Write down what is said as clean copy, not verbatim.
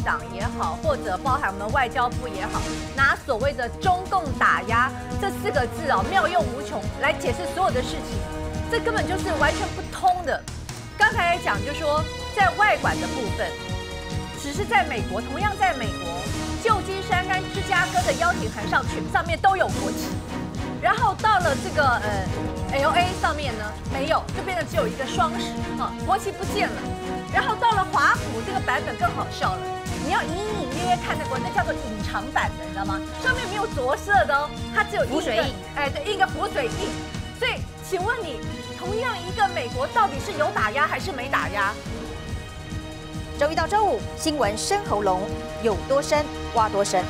共党也好，或者包含我们外交部也好，拿所谓的中共打压这四个字哦，妙用无穷来解释所有的事情，这根本就是完全不通的。刚才讲就说在外管的部分，只是在美国，同样在美国，旧金山跟芝加哥的邀请函上去上面都有国旗，然后到了这个LA 上面呢没有，就变得只有一个双十哈，国旗不见了。然后到了华府这个版本更好笑了，你要隐隐约约看得过，那叫做隐藏版的，你知道吗？上面没有着色的哦，它只有补水印，对，印一个补水印。所以，请问你，同样一个美国到底是有打压还是没打压？周一到周五，新闻深喉咙，有多深挖多深。